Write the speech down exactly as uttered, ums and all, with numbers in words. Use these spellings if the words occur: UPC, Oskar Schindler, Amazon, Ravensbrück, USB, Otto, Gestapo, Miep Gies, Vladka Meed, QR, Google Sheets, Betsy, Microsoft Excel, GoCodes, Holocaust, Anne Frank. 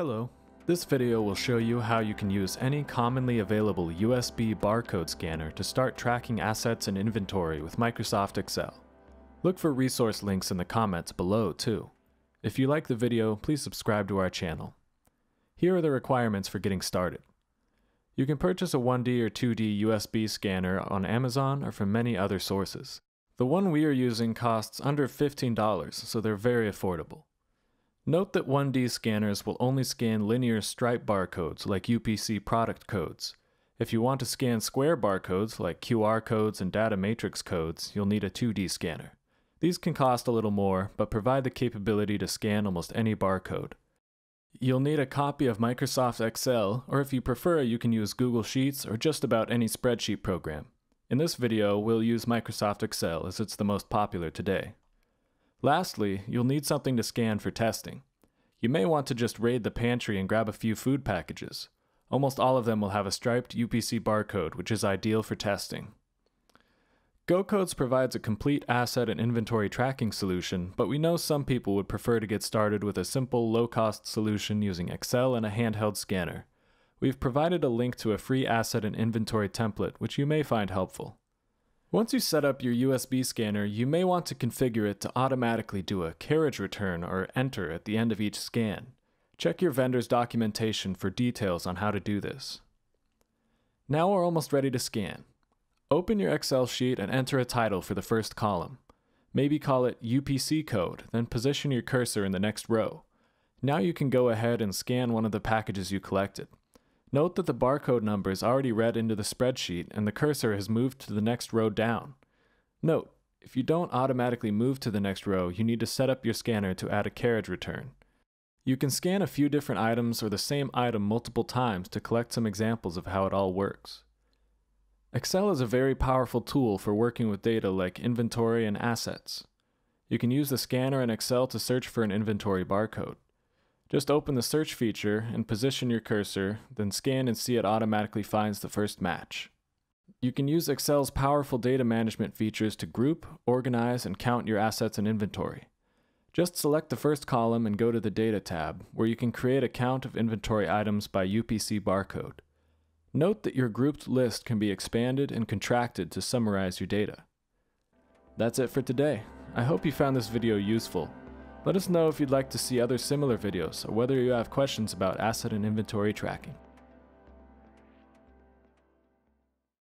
Hello. This video will show you how you can use any commonly available U S B barcode scanner to start tracking assets and inventory with Microsoft Excel. Look for resource links in the comments below too. If you like the video, please subscribe to our channel. Here are the requirements for getting started. You can purchase a one D or two D U S B scanner on Amazon or from many other sources. The one we are using costs under fifteen dollars, so they're very affordable. Note that one D scanners will only scan linear stripe barcodes like U P C product codes. If you want to scan square barcodes like Q R codes and data matrix codes, you'll need a two D scanner. These can cost a little more, but provide the capability to scan almost any barcode. You'll need a copy of Microsoft Excel, or if you prefer, you can use Google Sheets or just about any spreadsheet program. In this video, we'll use Microsoft Excel as it's the most popular today. Lastly, you'll need something to scan for testing. You may want to just raid the pantry and grab a few food packages. Almost all of them will have a striped U P C barcode, which is ideal for testing. GoCodes provides a complete asset and inventory tracking solution, but we know some people would prefer to get started with a simple, low-cost solution using Excel and a handheld scanner. We've provided a link to a free asset and inventory template, which you may find helpful. Once you set up your U S B scanner, you may want to configure it to automatically do a carriage return or enter at the end of each scan. Check your vendor's documentation for details on how to do this. Now we're almost ready to scan. Open your Excel sheet and enter a title for the first column. Maybe call it U P C code, then position your cursor in the next row. Now you can go ahead and scan one of the packages you collected. Note that the barcode number is already read into the spreadsheet and the cursor has moved to the next row down. Note, if you don't automatically move to the next row, you need to set up your scanner to add a carriage return. You can scan a few different items or the same item multiple times to collect some examples of how it all works. Excel is a very powerful tool for working with data like inventory and assets. You can use the scanner in Excel to search for an inventory barcode. Just open the search feature and position your cursor, then scan and see it automatically finds the first match. You can use Excel's powerful data management features to group, organize, and count your assets and inventory. Just select the first column and go to the Data tab, where you can create a count of inventory items by U P C barcode. Note that your grouped list can be expanded and contracted to summarize your data. That's it for today. I hope you found this video useful. Let us know if you'd like to see other similar videos or whether you have questions about asset and inventory tracking.